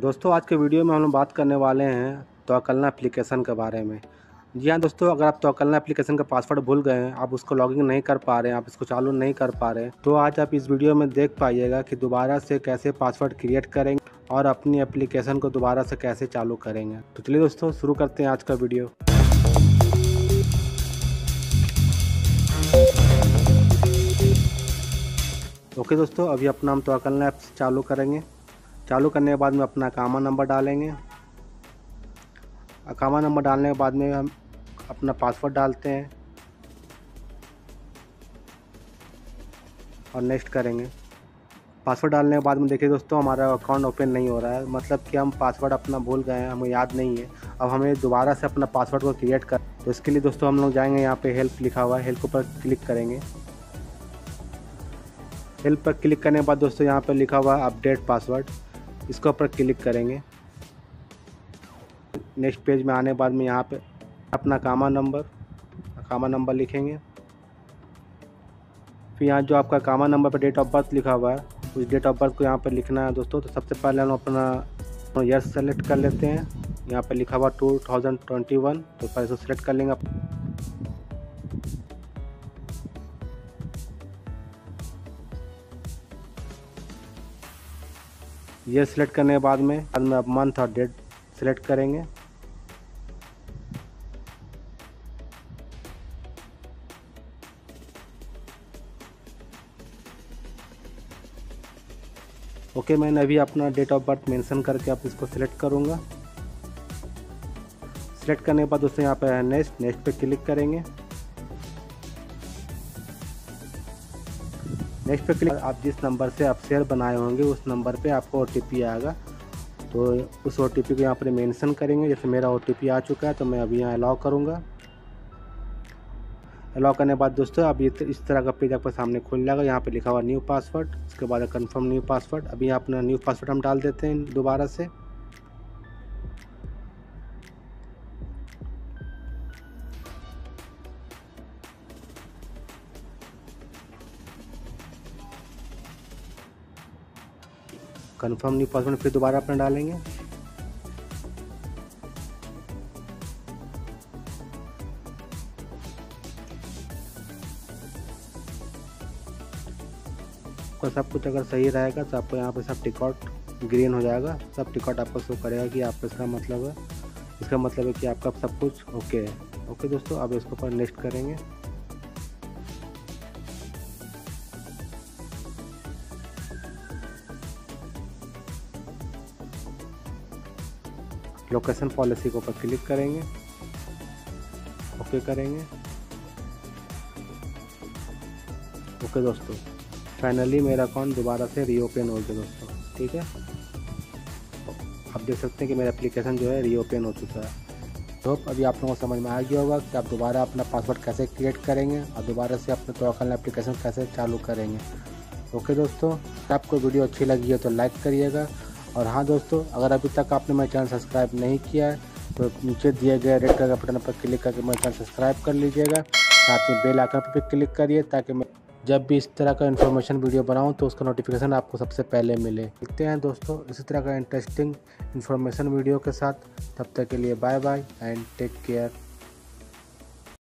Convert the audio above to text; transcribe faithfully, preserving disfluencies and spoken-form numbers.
दोस्तों आज के वीडियो में हम लोग बात करने वाले हैं तवक्कलना एप्लीकेशन के बारे में। जी हाँ दोस्तों, अगर आप तवक्कलना एप्लीकेशन का पासवर्ड भूल गए हैं, आप उसको लॉगिन नहीं कर पा रहे हैं, आप इसको चालू नहीं कर पा रहे हैं, तो आज आप इस वीडियो में देख पाइएगा कि दोबारा से कैसे पासवर्ड क्रिएट करेंगे और अपनी एप्लीकेशन को दोबारा से कैसे चालू करेंगे। तो चलिए दोस्तों शुरू करते हैं आज का वीडियो। ओके दोस्तों, अभी अपना हम तवक्कलना ऐप चालू करेंगे। चालू करने के बाद में अपना इकामा नंबर डालेंगे। इकामा नंबर डालने के बाद में हम अपना पासवर्ड डालते हैं और नेक्स्ट करेंगे। पासवर्ड डालने के बाद में देखिए दोस्तों, हमारा अकाउंट ओपन नहीं हो रहा है, मतलब कि हम पासवर्ड अपना भूल गए हैं, हमें याद नहीं है। अब हमें दोबारा से अपना पासवर्ड को क्रिएट कर, तो इसके लिए दोस्तों हम लोग जाएंगे यहाँ पे हेल्प लिखा हुआ है, हेल्प पर क्लिक करेंगे। हेल्प पर क्लिक करने के बाद दोस्तों यहाँ पर लिखा हुआ है अपडेट पासवर्ड, इसके ऊपर क्लिक करेंगे। नेक्स्ट पेज में आने के बाद में यहाँ पे अपना इकामा नंबर इकामा नंबर लिखेंगे। फिर यहाँ जो आपका इकामा नंबर पर डेट ऑफ बर्थ लिखा हुआ है, उस डेट ऑफ बर्थ को यहाँ पे लिखना है दोस्तों। तो सबसे पहले हम अपना ईयर सेलेक्ट कर लेते हैं। यहाँ पे लिखा हुआ टू थाउजेंड ट्वेंटी वन, तो पहले इसको सेलेक्ट कर लेंगे। ईयर सेलेक्ट करने के बाद में बाद में आप मंथ और डेट सेलेक्ट करेंगे। ओके, मैंने अभी अपना डेट ऑफ बर्थ मेंशन करके आप इसको सेलेक्ट करूंगा। सेलेक्ट करने के बाद दोस्तों यहाँ पे नेक्स्ट नेक्स्ट पे क्लिक करेंगे। नेक्स्ट पे क्लिक, आप जिस नंबर से आप शेयर बनाए होंगे उस नंबर पे आपको ओटीपी आएगा, तो उस ओटीपी को यहाँ पर मेंशन करेंगे। जैसे मेरा ओटीपी आ चुका है तो मैं अभी यहाँ अलाउ करूँगा। अलाउ करने के बाद दोस्तों अब ये इस तरह का पेज आपके सामने खुल जाएगा। यहाँ पे लिखा हुआ न्यू पासवर्ड, उसके बाद कन्फर्म न्यू पासवर्ड। अभी यहाँ अपना न्यू पासवर्ड हम डाल देते हैं दोबारा से। कन्फर्म न्यू पासवर्ड फिर दोबारा अपना डालेंगे। आपका सब कुछ अगर सही रहेगा तो आपको यहाँ पे सब टिकट ग्रीन हो जाएगा, सब टिकट आपको शो करेगा कि आपका इसका मतलब है इसका मतलब है कि आपका सब कुछ ओके है। ओके दोस्तों, अब इसके ऊपर नेक्स्ट करेंगे। लोकेशन पॉलिसी के ऊपर क्लिक करेंगे, ओके करेंगे। ओके दोस्तों, फाइनली मेरा अकाउंट दोबारा से रीओपन हो गया दोस्तों, ठीक है। आप देख सकते हैं कि मेरा एप्लीकेशन जो है रीओपन हो चुका है। तो अभी आप लोगों को समझ में आ गया होगा कि आप दोबारा अपना पासवर्ड कैसे क्रिएट करेंगे और दोबारा से अपना तवक्कलना एप्लीकेशन कैसे चालू करेंगे। ओके दोस्तों, आपको वीडियो अच्छी लगी है तो लाइक करिएगा। और हाँ दोस्तों, अगर अभी तक आपने मेरा चैनल सब्सक्राइब नहीं किया है तो नीचे दिए गए रेड कलर के बटन पर क्लिक करके मेरा चैनल सब्सक्राइब कर लीजिएगा। साथ ही बेल आइकन पर क्लिक करिए ताकि मैं जब भी इस तरह का इन्फॉर्मेशन वीडियो बनाऊं तो उसका नोटिफिकेशन आपको सबसे पहले मिले। मिलते हैं दोस्तों इसी तरह का इंटरेस्टिंग इन्फॉर्मेशन वीडियो के साथ। तब तक के लिए bye bye and take care.